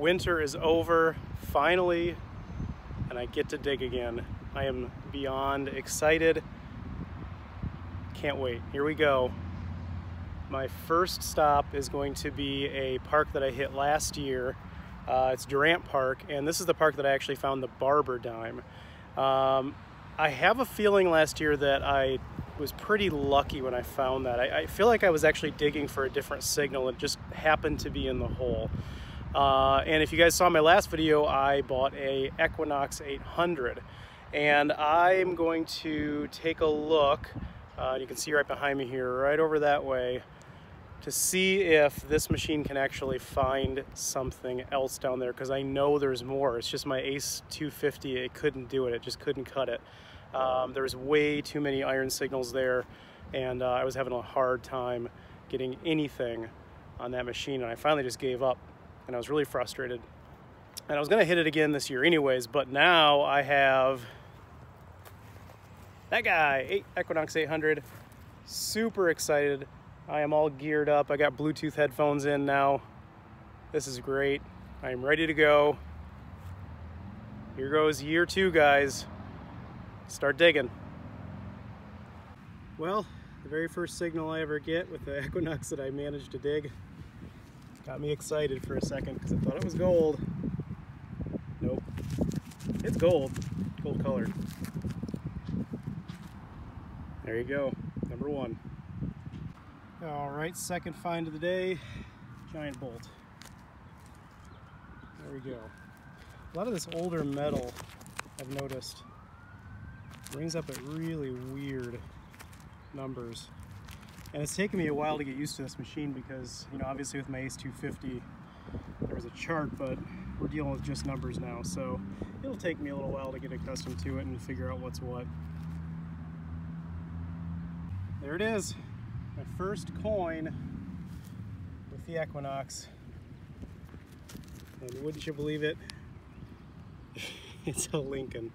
Winter is over, finally, and I get to dig again. I am beyond excited. Can't wait. Here we go. My first stop is going to be a park that I hit last year. It's Durant Park, and this is the park that I actually found the barber dime. I have a feeling last year that I was pretty lucky when I found that. I feel like I was actually digging for a different signal. It just happened to be in the hole. And if you guys saw my last video, I bought a Equinox 800. And I'm going to take a look, you can see right behind me here, right over that way, to see if this machine can actually find something else down there, because I know there's more. It's just my ACE 250, it couldn't do it, it just couldn't cut it. There was way too many iron signals there, and I was having a hard time getting anything on that machine, and I finally just gave up, and I was really frustrated. And I was gonna hit it again this year anyways, but now I have that guy, Equinox 800, super excited. I am all geared up. I got Bluetooth headphones in now. This is great. I am ready to go. Here goes year two, guys. Start digging. Well, the very first signal I ever get with the Equinox that I managed to dig got me excited for a second because I thought it was gold. Nope. It's gold. Gold colored. There you go. Number one. All right, second find of the day, giant bolt. There we go. A lot of this older metal, I've noticed, rings up at really weird numbers. And it's taken me a while to get used to this machine because, you know, obviously with my ACE 250, there was a chart, but we're dealing with just numbers now. So it'll take me a little while to get accustomed to it and figure out what's what. There it is. My first coin with the Equinox, and wouldn't you believe it, it's a Lincoln,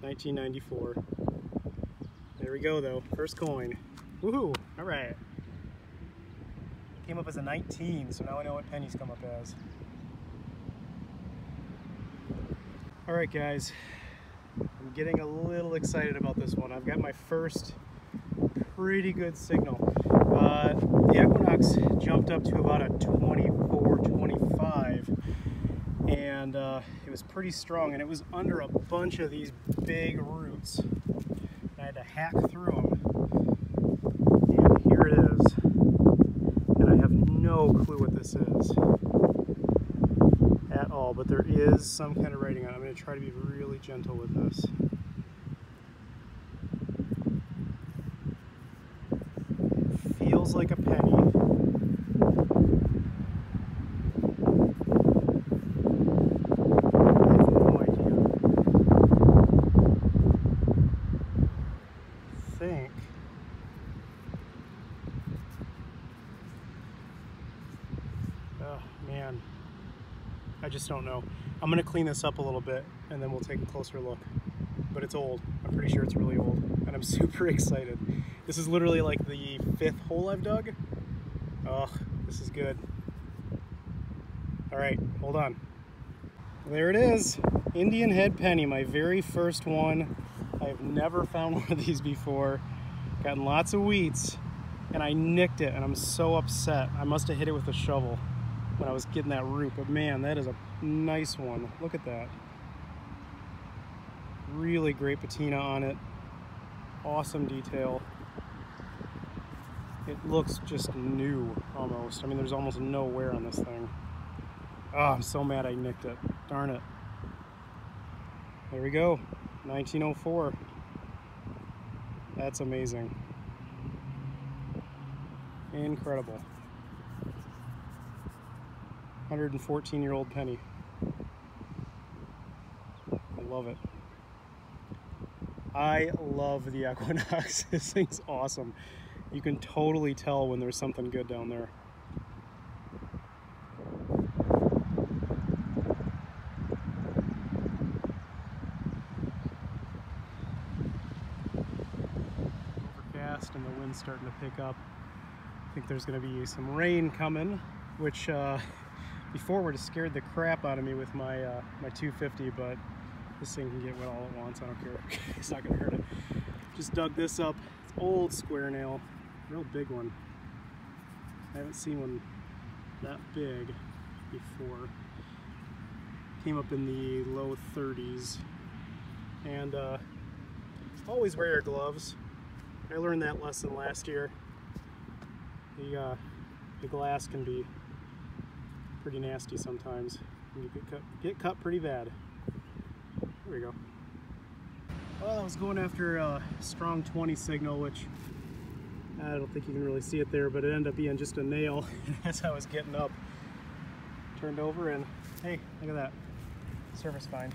1994. There we go though, first coin. Woohoo! All right. Came up as a 19, so now I know what pennies come up as. All right, guys, I'm getting a little excited about this one. I've got my first pretty good signal. The Equinox jumped up to about a 24, 25, and it was pretty strong, and it was under a bunch of these big roots. I had to hack through them, and here it is, and I have no clue what this is at all, but there is some kind of writing on it. I'm going to try to be really gentle with this. Like a penny. I have no idea. I think I just don't know. I'm gonna clean this up a little bit and then we'll take a closer look. But it's old. I'm pretty sure it's really old, and I'm super excited. This is literally like the fifth hole I've dug. Oh, this is good. All right, hold on. There it is, Indian Head Penny, my very first one. I've never found one of these before. Gotten lots of wheats, and I nicked it, and I'm so upset. I must have hit it with a shovel when I was getting that root, but man, that is a nice one. Look at that. Really great patina on it. Awesome detail. It looks just new, almost. I mean, there's almost no wear on this thing. Oh, I'm so mad I nicked it. Darn it. There we go. 1904. That's amazing. Incredible. 114-year-old penny. I love it. I love the Equinox. This thing's awesome. You can totally tell when there's something good down there. Overcast and the wind's starting to pick up. I think there's going to be some rain coming, which Before would have scared the crap out of me with my my 250, but this thing can get wet all it wants. I don't care. It's not gonna hurt it. Just dug this up. It's old square nail, real big one. I haven't seen one that big before. Came up in the low 30s, and always wear your gloves. I learned that lesson last year. The glass can be pretty nasty sometimes. You get cut pretty bad. There we go. Well, I was going after a strong 20 signal, which I don't think you can really see it there, but it ended up being just a nail. As I was getting up, turned over and hey, look at that. Service find.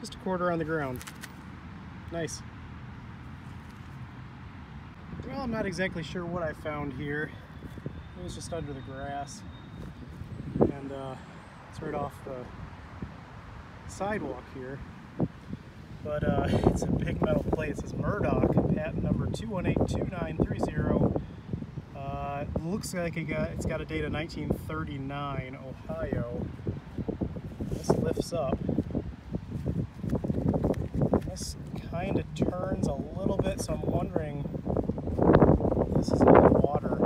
Just a quarter on the ground. Nice. Well, I'm not exactly sure what I found here. It was just under the grass, and it's right off the sidewalk here. But it's a big metal plate. It says Murdoch, patent number 2182930. It looks like it's got a date of 1939, Ohio. This lifts up. This kind of turns a little bit, so I'm wondering if this is in the water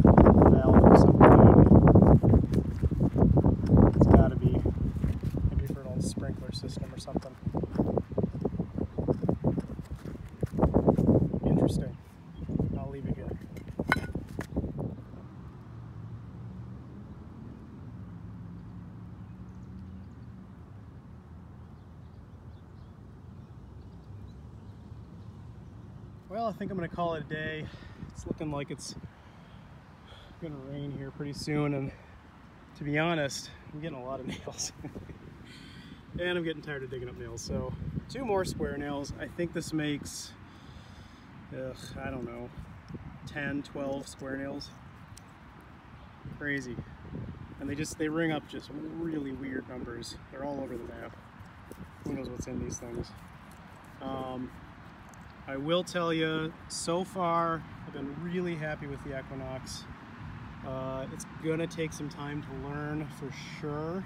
valve or something. It's got to be maybe for an old sprinkler system or something. Interesting. I'll leave it here. Well, I think I'm going to call it a day. It's looking like it's going to rain here pretty soon, and to be honest, I'm getting a lot of nails. And I'm getting tired of digging up nails, so 2 more square nails. I think this makes, I don't know, 10, 12 square nails. Crazy. And they ring up just really weird numbers. They're all over the map. Who knows what's in these things. I will tell you, so far, I've been really happy with the Equinox. It's gonna take some time to learn for sure.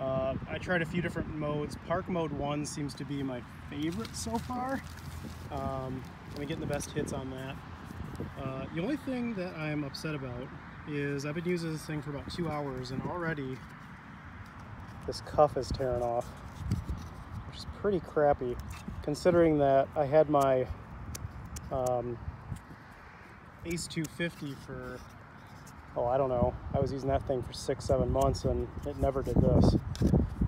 I tried a few different modes. Park mode 1 seems to be my favorite so far. I'm getting the best hits on that. The only thing that I'm upset about is I've been using this thing for about 2 hours, and already this cuff is tearing off, which is pretty crappy, considering that I had my ACE 250 for, oh, I don't know, I was using that thing for 6-7 months and it never did this.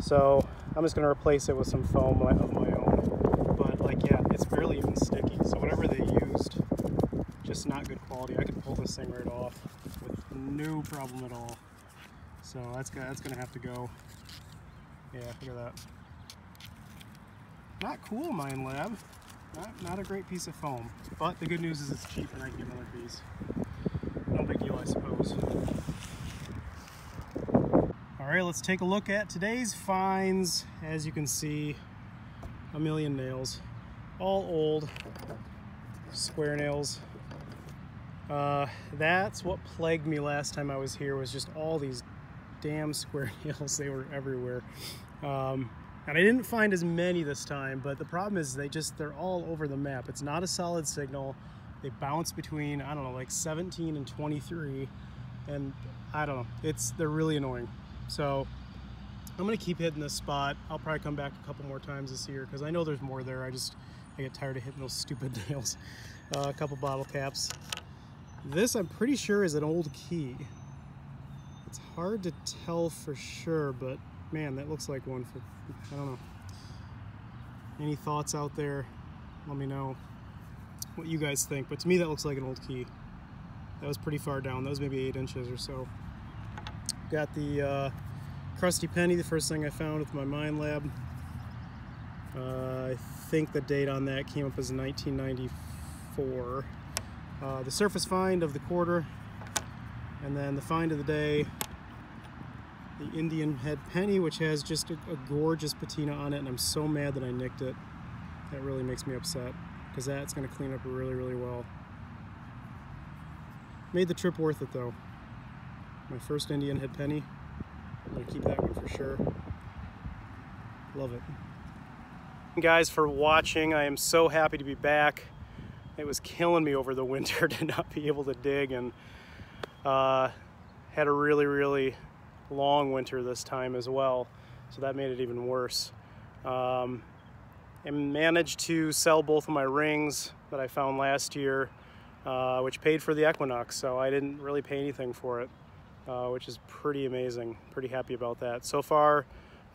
So I'm just going to replace it with some foam of my own. But like, yeah, it's barely even sticky, so whatever they used, just not good quality. I could pull this thing right off with no problem at all. So that's going to have to go. Yeah, look at that. Not cool, Minelab. Not a great piece of foam, but the good news is it's cheap and I can get another piece. No big deal, I suppose. All right, let's take a look at today's finds. As you can see, a million nails, all old square nails. That's what plagued me last time I was here, was just all these damn square nails. They were everywhere. And I didn't find as many this time, but the problem is they're all over the map. It's not a solid signal. They bounce between, I don't know, like 17 and 23, and I don't know, they're really annoying. So I'm gonna keep hitting this spot. I'll probably come back a couple more times this year because I know there's more there. I get tired of hitting those stupid nails. A couple bottle caps. This I'm pretty sure is an old key. It's hard to tell for sure, but man, that looks like one for, I don't know. Any thoughts out there? Let me know what you guys think. But to me, that looks like an old key. That was pretty far down. That was maybe 8 inches or so. Got the crusty penny, the first thing I found with my Minelab. I think the date on that came up as 1994. The surface find of the quarter, and then the find of the day, the Indian Head Penny, which has just a gorgeous patina on it, and I'm so mad that I nicked it. That really makes me upset, because that's going to clean up really, really well. Made the trip worth it, though. My first Indian Head Penny. I'm going to keep that one for sure. Love it. Thank you guys for watching. I am so happy to be back. It was killing me over the winter to not be able to dig, and had a really long winter this time as well, so that made it even worse. I managed to sell both of my rings that I found last year, which paid for the Equinox, so I didn't really pay anything for it, which is pretty amazing. Pretty happy about that. So far,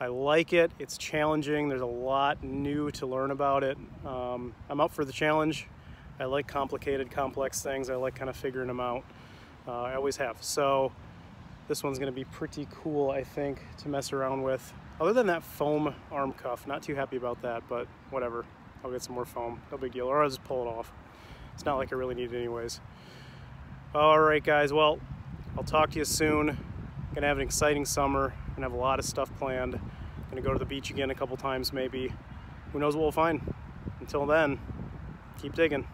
I like it. It's challenging. There's a lot new to learn about it. I'm up for the challenge. I like complicated, complex things. I like kind of figuring them out. I always have. So this one's going to be pretty cool, I think, to mess around with. Other than that foam arm cuff, not too happy about that, but whatever. I'll get some more foam. No big deal. Or I'll just pull it off. It's not like I really need it anyways. All right, guys. Well, I'll talk to you soon. I'm going to have an exciting summer. I'm going to have a lot of stuff planned. I'm going to go to the beach again a couple times maybe. Who knows what we'll find. Until then, keep digging.